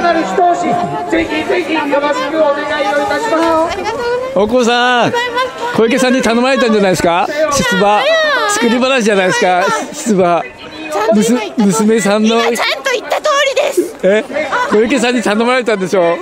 さなる一押し、ぜひぜひよろしくお願いをいたします。大久保さん、小池さんに頼まれたんじゃないですか。出馬作り話じゃないですか。出馬娘さんの。今ちゃんと言った通りです。小池さんに頼まれたんでしょう。